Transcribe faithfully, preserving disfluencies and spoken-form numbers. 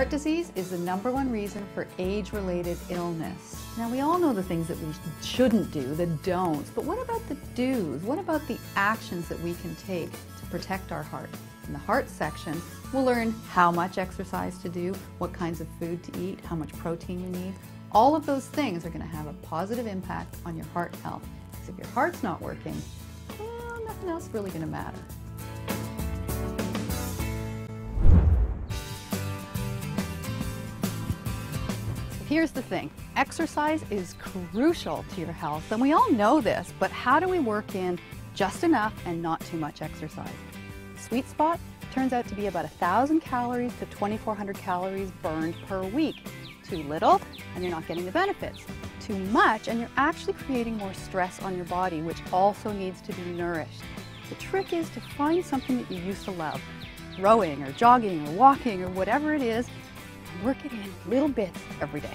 Heart disease is the number one reason for age-related illness. Now, we all know the things that we shouldn't do, the don'ts, but what about the do's? What about the actions that we can take to protect our heart? In the heart section, we'll learn how much exercise to do, what kinds of food to eat, how much protein you need. All of those things are going to have a positive impact on your heart health. Because if your heart's not working, well, nothing else is really going to matter. Here's the thing, exercise is crucial to your health, and we all know this, but how do we work in just enough and not too much exercise? Sweet spot turns out to be about one thousand calories to twenty-four hundred calories burned per week. Too little, and you're not getting the benefits. Too much, and you're actually creating more stress on your body, which also needs to be nourished. The trick is to find something that you used to love, rowing or jogging or walking or whatever it is, work it in little bits every day.